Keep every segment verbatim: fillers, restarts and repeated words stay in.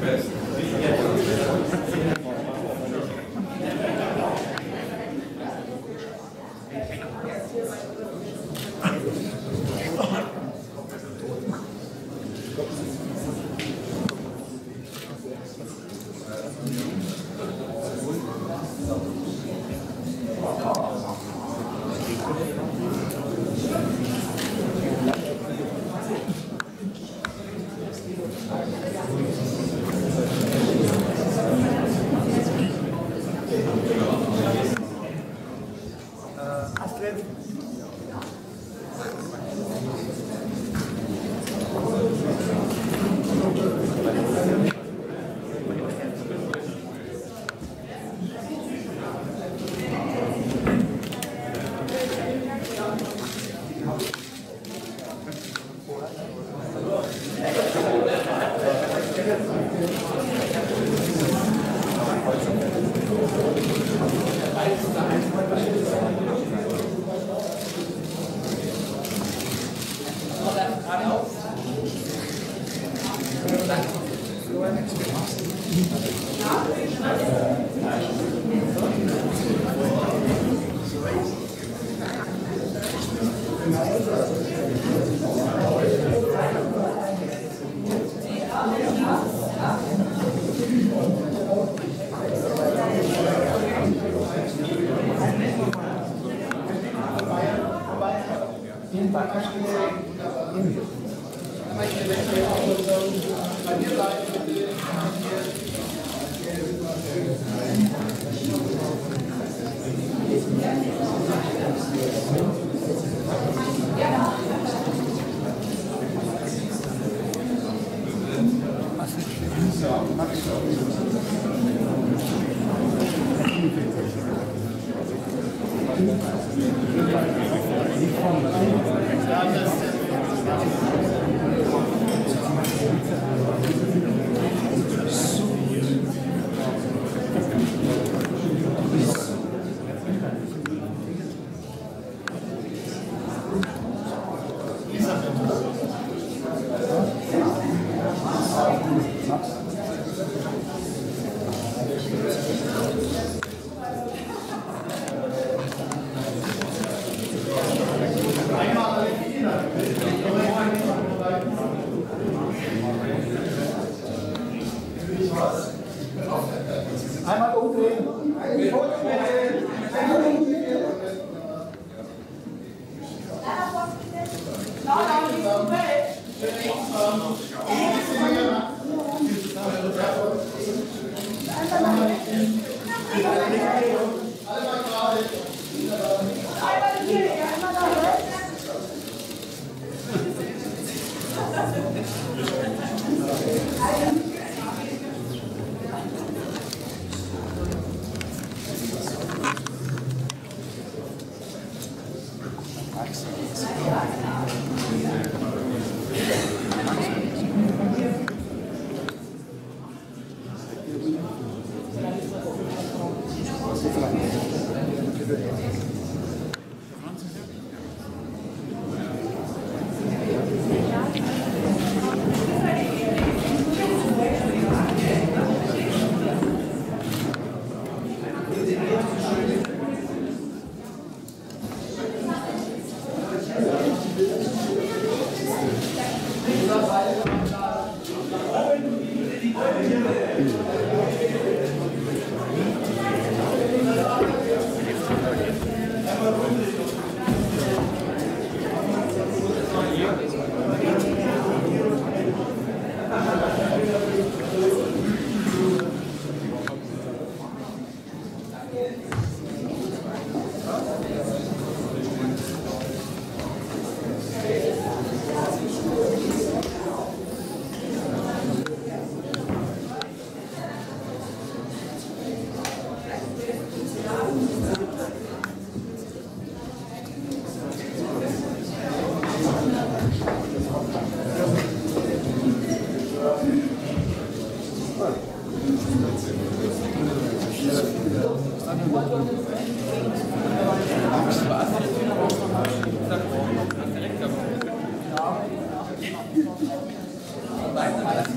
Nein, das ist die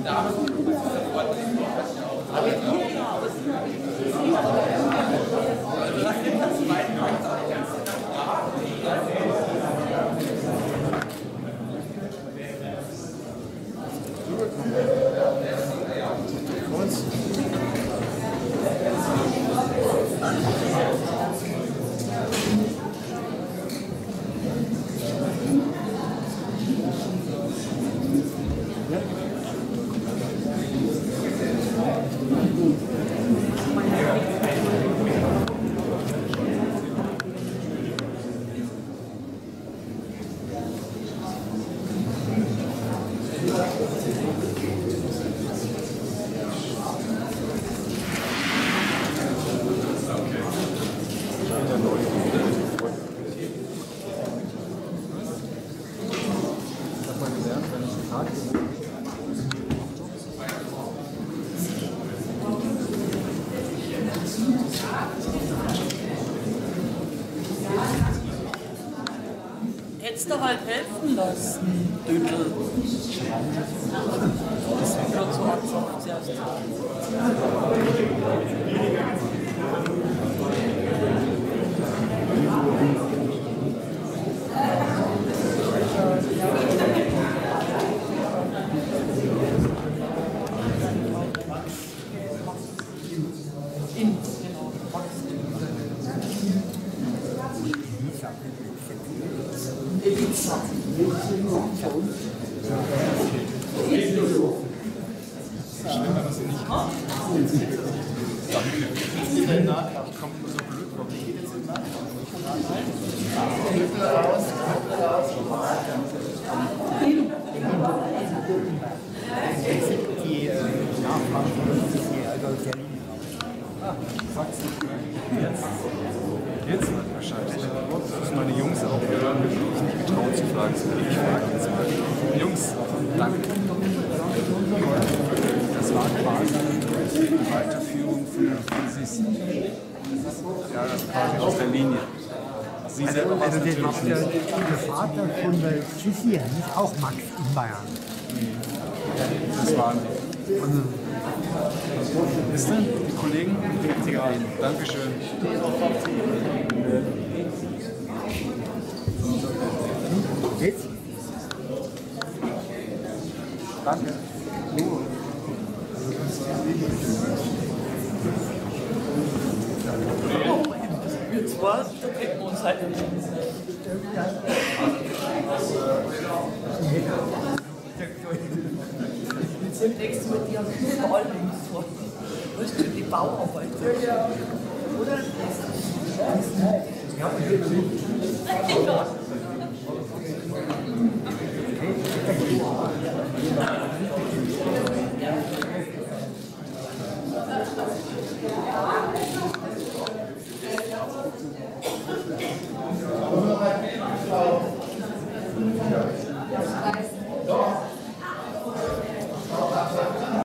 Dame. Hättest du halt helfen lassen, Dödel. Das ist wieder zu hart, zuerst. Hier ist auch Max in Bayern. Das waren die. Mhm. Wisst ihr, die Kollegen? Egal. Dankeschön. Jetzt? Danke. Wir zwar, da kriegen wir uns halt nicht hin. Jetzt sind nächstes Mal die haben überall vor. Das ist die Bauarbeit. Oder? Ja.